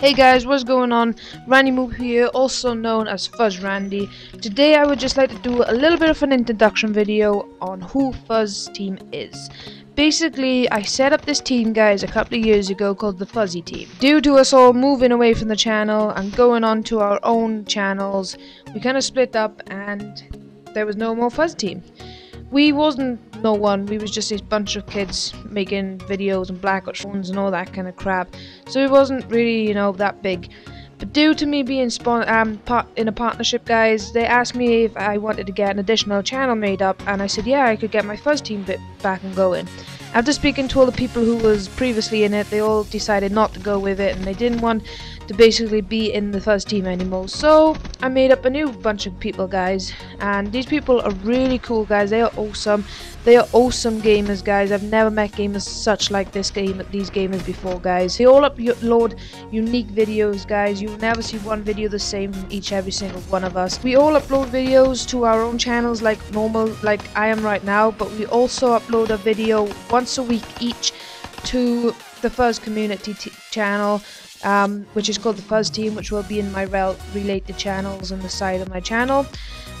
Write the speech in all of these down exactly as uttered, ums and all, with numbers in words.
Hey guys, what's going on? Randymoo here, also known as FuZ Randy. Today I would just like to do a little bit of an introduction video on who FuZ Team is. Basically, I set up this team, guys, a couple of years ago called the FuZ Team. Due to us all moving away from the channel and going on to our own channels, we kind of split up and there was no more FuZ Team. We wasn't no one, we was just a bunch of kids making videos and blackout phones and all that kind of crap. So it wasn't really, you know, that big. But due to me being spawn um, part in a partnership, guys, they asked me if I wanted to get an additional channel made up, and I said yeah, I could get my FuZ Team bit back and going. After speaking to all the people who was previously in it, they all decided not to go with it, and they didn't want to basically be in the FuZ Team anymore. So I made up a new bunch of people, guys, and these people are really cool, guys. They are awesome. They are awesome gamers, guys. I've never met gamers such like this game, these gamers before, guys. They all upload unique videos, guys. You'll never see one video the same from each every single one of us. We all upload videos to our own channels, like normal, like I am right now, but we also upload a video once a week each to the FuZ community t channel. Um, which is called the FuZ Team, which will be in my rel related channels on the side of my channel.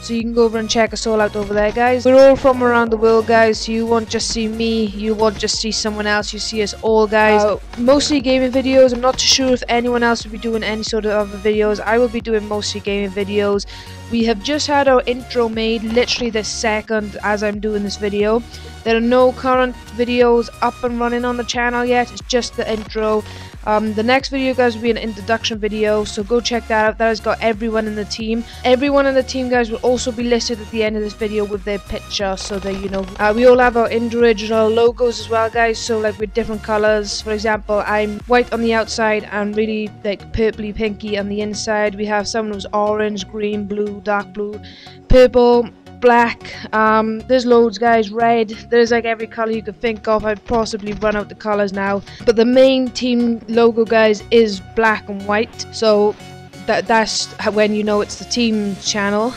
So you can go over and check us all out over there, guys. We're all from around the world, guys, so you won't just see me, you won't just see someone else, you see us all, guys. Uh, mostly gaming videos. I'm not too sure if anyone else will be doing any sort of other videos. I will be doing mostly gaming videos. We have just had our intro made literally this second as I'm doing this video. There are no current videos up and running on the channel yet, it's just the intro. Um, the next video, guys, will be an introduction video, so go check that out. That has got everyone in the team. Everyone in the team, guys, will also be listed at the end of this video with their picture, so that you know. Uh, we all have our individual logos as well, guys, so like with different colours. For example, I'm white on the outside and really like purpley pinky on the inside. We have someone who's orange, green, blue, dark blue, purple, black, um, there's loads, guys, red, there's like every colour you could think of. I've possibly run out the colours now, but the main team logo, guys, is black and white, so that that's when you know it's the team channel.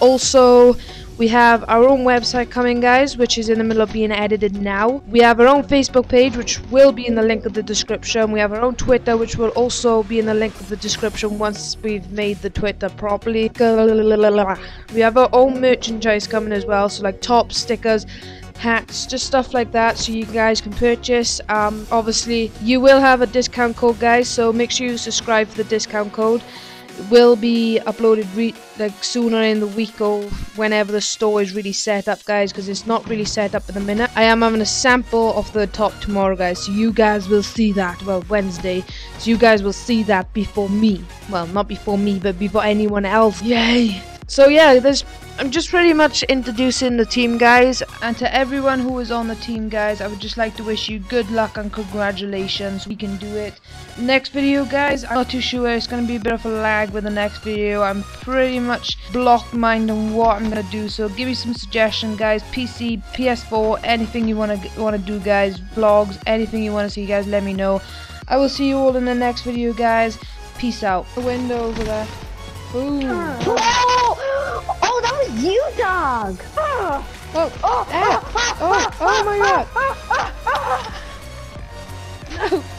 Also, we have our own website coming, guys, which is in the middle of being edited now. We have our own Facebook page, which will be in the link of the description. We have our own Twitter, which will also be in the link of the description once we've made the Twitter properly. We have our own merchandise coming as well, so like tops, stickers, hats, just stuff like that, so you guys can purchase. Um, obviously, you will have a discount code, guys, so make sure you subscribe for the discount code. Will be uploaded re like sooner in the week or whenever the store is really set up, guys, because it's not really set up at the minute. I am having a sample of the top tomorrow, guys, so you guys will see that. Well, Wednesday, so you guys will see that before me. Well, not before me, but before anyone else. Yay! So yeah, there's I'm just pretty much introducing the team, guys, and to everyone who is on the team, guys, I would just like to wish you good luck and congratulations. We can do it. Next video, guys, I'm not too sure, it's going to be a bit of a lag with the next video. I'm pretty much blocked mind on what I'm going to do, so give me some suggestion, guys. P C, P S four, anything you want to want to do, guys, vlogs, anything you want to see, guys, let me know. I will see you all in the next video, guys. Peace out. The window over there. Boom. Oh, oh, that was you, dog. Oh, oh, oh, oh, oh, oh my God. No.